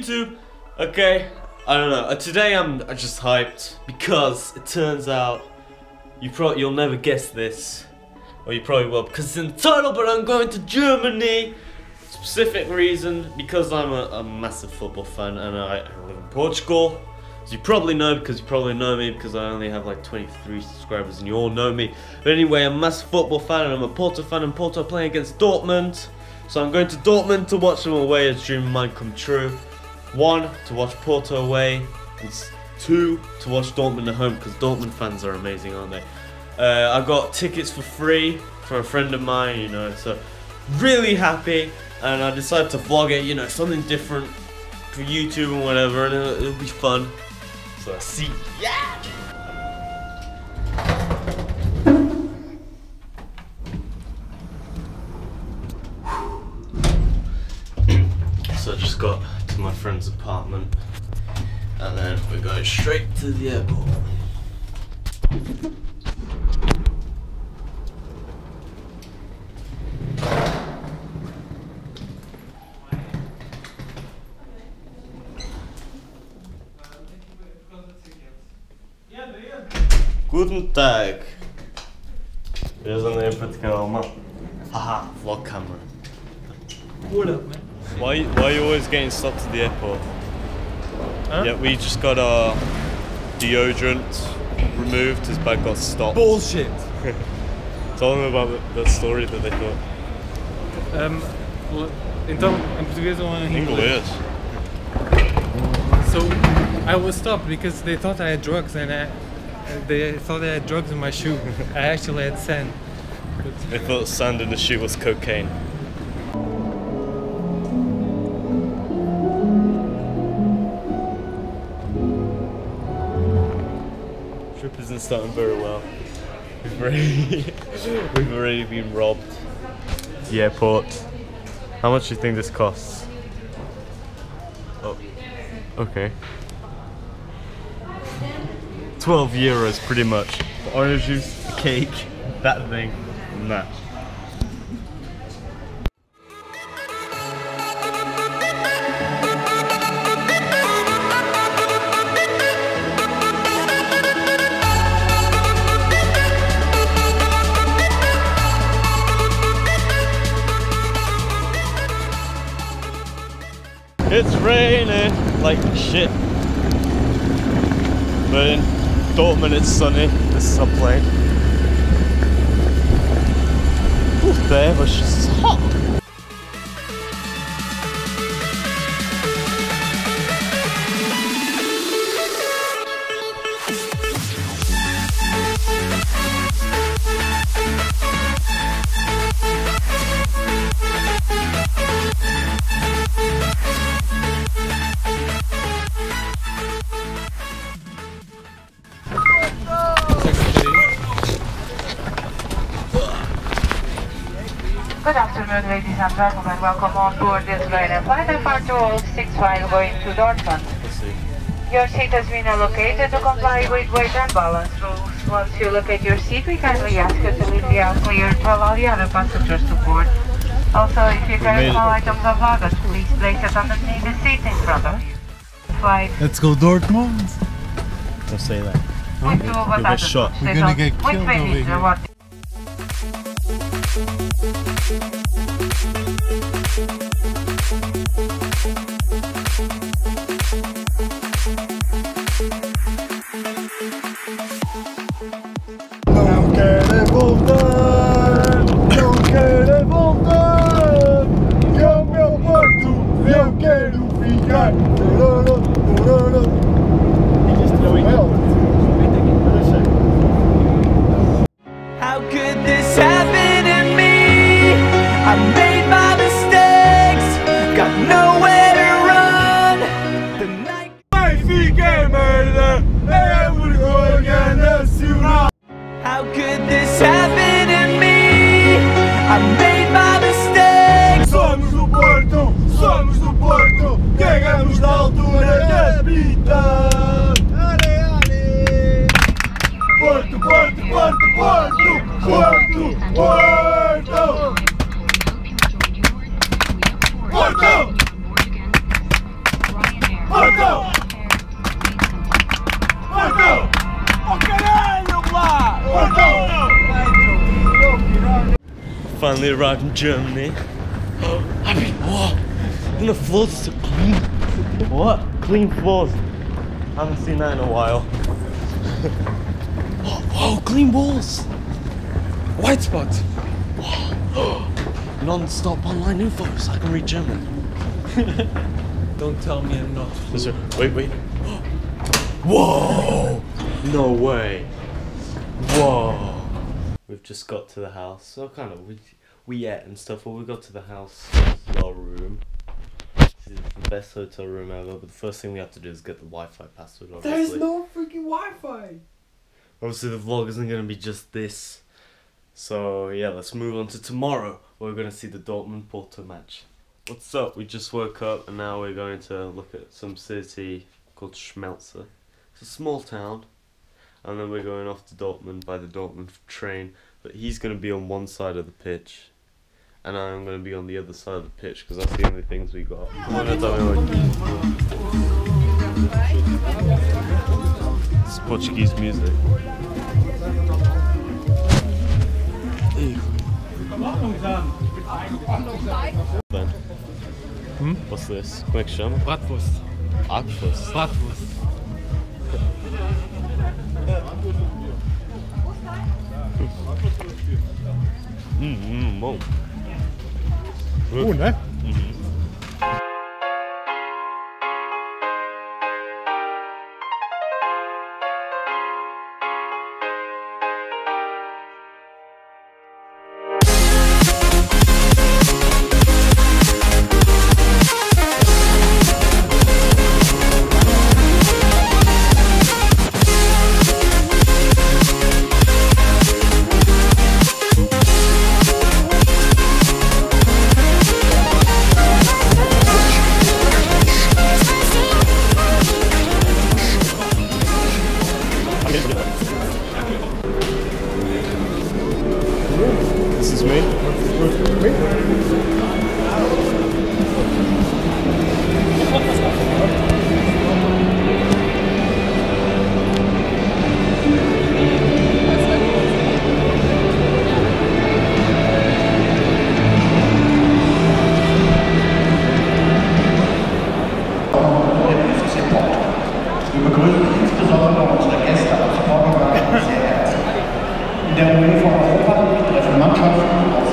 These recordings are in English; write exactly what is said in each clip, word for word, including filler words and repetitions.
YouTube. Okay, I don't know. Today I'm I just hyped because it turns out you pro you'll never guess this, or you probably will because it's in the title. But I'm going to Germany. Specific reason because I'm a, a massive football fan and I, I live in Portugal. As you probably know, because you probably know me, because I only have like twenty-three subscribers and you all know me. But anyway, I'm a massive football fan and I'm a Porto fan, and Porto are playing against Dortmund. So I'm going to Dortmund to watch them away, as dream of mine come true. One, to watch Porto away, and two, to watch Dortmund at home, because Dortmund fans are amazing, aren't they? Uh, I got tickets for free for a friend of mine, you know, so really happy. And I decided to vlog it, you know, something different for YouTube and whatever, and it'll, it'll be fun. So let's see. Yeah! So I just got to my friend's apartment, and then we're going straight to the airport. Guten Tag. Wir sind in Portugal, man. Haha, vlog camera. What up, man? Why, why are you always getting stopped at the airport? Huh? Yeah, we just got our deodorant removed. His bag got stopped. Bullshit! Tell them about the, the story that they thought. Um, well, então, em português ou em inglês? So, I was stopped because they thought I had drugs, and I... They thought I had drugs in my shoe. I actually had sand. They thought sand in the shoe was cocaine. Trip isn't starting very well. We've already, we've already been robbed. The airport. How much do you think this costs? Oh, okay. twelve euros pretty much. The orange juice, the cake, that thing, and that. It's raining like shit. But in Dortmund, it's sunny. This is our plane. Ooh, there was just hot. Good afternoon, ladies and gentlemen. Welcome on board this Ryanair flight F R two oh six five going to Dortmund. Your seat has been allocated to comply with weight and balance rules. Once you locate your seat, we kindly ask you to leave the aisle clear to allow the other passengers to board. Also, if you carry small items of luggage, please place it underneath the seat in front of you. Flight. Let's go Dortmund. Don't say that. We're gonna shot. We're gonna get killed over here. Não quero voltar, não quero voltar. Eu meu Porto, eu quero ficar. Tororo, tororo. How could this happen? I made my mistakes, got nowhere to run. The night I fiquei merda, é vergonha nacional. How could this happen to me? I made my mistakes. Somos do Porto, somos do Porto, chegamos na altura da vida. Ale, ale. Porto, Porto, Porto, Porto, Porto, Porto. finally arrived in Germany. I mean, what? And the floors are so clean. What? Clean floors. I haven't seen that in a while. Oh, whoa, clean walls. White spots. Non-stop online infos. I can read German. Don't tell me I'm not. Wait, wait. Whoa! No way. Whoa. We've just got to the house. So kind of, we, we ate and stuff, but we got to the house, our room. This is the best hotel room ever, but the first thing we have to do is get the Wi-Fi password, obviously. There's no freaking Wi-Fi! Obviously the vlog isn't going to be just this. So yeah, let's move on to tomorrow, where we're going to see the Dortmund-Porto match. What's up? We just woke up and now we're going to look at some city called Schmelzer. It's a small town. And then we're going off to Dortmund by the Dortmund train. But he's going to be on one side of the pitch. And I'm going to be on the other side of the pitch because that's the only things we got. It's Portuguese music. Hmm? What's this? Quick show. Bratwurst. Bratwurst. Bratwurst. Mm-hmm. Oh. Oh, ne? Mhm. This is me. Wir begrüßen insbesondere unsere Gäste aus Portugal sehr herzlich. In der UEFA Europa League treffen Mannschaften aus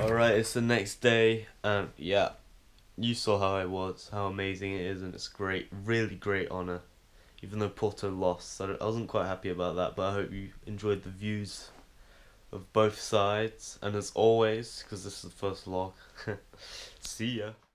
Alright, it's the next day, and yeah, you saw how it was, how amazing it is, and it's great, really great honour, even though Porto lost, so I wasn't quite happy about that, but I hope you enjoyed the views of both sides, and as always, because this is the first vlog, see ya.